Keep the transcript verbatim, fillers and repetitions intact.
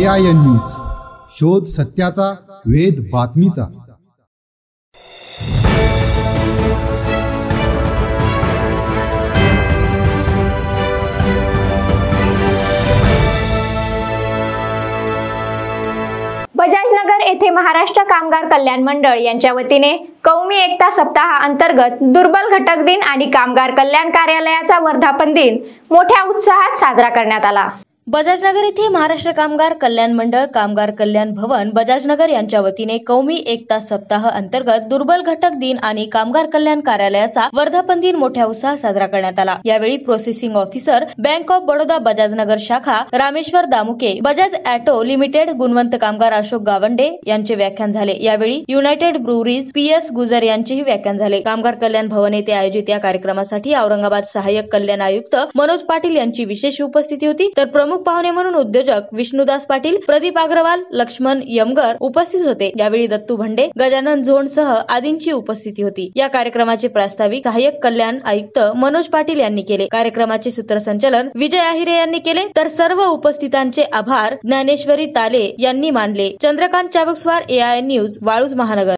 AI news, शोध सत्याचा, वेध बातमीचा। बजाजनगर येथे महाराष्ट्र कामगार कल्याण मंडळ यांच्या वतीने कौमी एकता सप्ताह अंतर्गत दुर्बल घटक दिन आणि कामगार कल्याण कार्यालयाचा वर्धापन दिन मोठ्या उत्साहात साजरा करण्यात आला। बजाजनगर येथे महाराष्ट्र कामगार कल्याण मंडळ कामगार कल्याण भवन बजाजनगर यांच्या वतीने कौमी एकता सप्ताह अंतर्गत दुर्बल घटक दिन आणि कामगार कल्याण कार्यालयाचा वर्धापन दिन मोठ्या उत्साहात साजरा करण्यात आला। यावेळी processing officer bank of Baroda Bajajnagar शाखा रामेश्वर दामुके, बजाज ऑटो लिमिटेड गुणवंत कामगार अशोक गावंडे यांचे व्याख्यान झाले। यावेळी युनाइटेड ब्रुवरीज पी. एस. गुजर यांचेही व्याख्यान झाले। कामगार कल्याण भवन येथे आयोजित या कार्यक्रमासाठी औरंगाबाद सहाय्यक कल्याण आयुक्त मनोज पाटील यांची विशेष उपस्थिती होती, तर प्रमुख पाहुणे म्हणून उद्योजक विष्णुदास पाटील, प्रदीप अग्रवाल, लक्ष्मण यमगार उपस्थित होते। यावेळी दत्तू भंडे, गजानन झोण सह आदींची उपस्थिती होती। या कार्यक्रमाचे प्रास्ताविक सहाय्यक कल्याण आयुक्त मनोज पाटील यांनी केले। कार्यक्रमाचे सूत्रसंचालन विजय अहिरे यांनी केले, तर सर्व उपस्थितांचे आभार ज्ञानेश्वरी ताले यांनी मानले। चंद्रकांत चाबुकस्वार, एआय न्यूज, वाळूज महानगर।